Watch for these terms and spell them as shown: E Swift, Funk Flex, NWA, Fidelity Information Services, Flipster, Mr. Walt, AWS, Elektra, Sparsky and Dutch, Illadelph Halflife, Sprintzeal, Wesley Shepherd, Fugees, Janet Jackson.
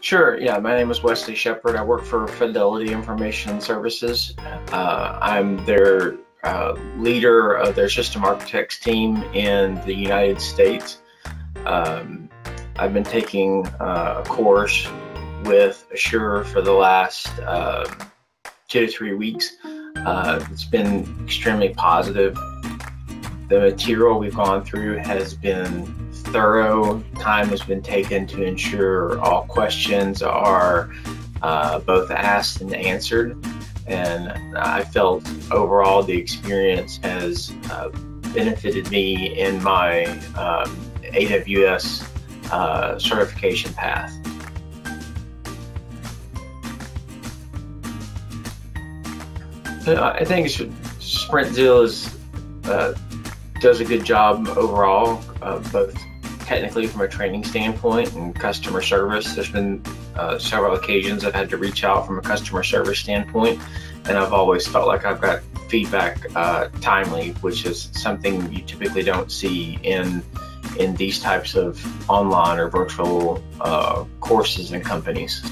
Sure, yeah, my name is Wesley Shepherd. I work for Fidelity Information Services. I'm their leader of their system architects team in the United States. I've been taking a course with Azure for the last 2 to 3 weeks. It's been extremely positive. The material we've gone through has been thorough. Time has been taken to ensure all questions are both asked and answered. And I felt overall the experience has benefited me in my AWS certification path. I think Sprintzeal does a good job overall, both technically from a training standpoint and customer service. There's been several occasions I've had to reach out from a customer service standpoint, and I've always felt like I've got feedback timely, which is something you typically don't see in these types of online or virtual courses and companies.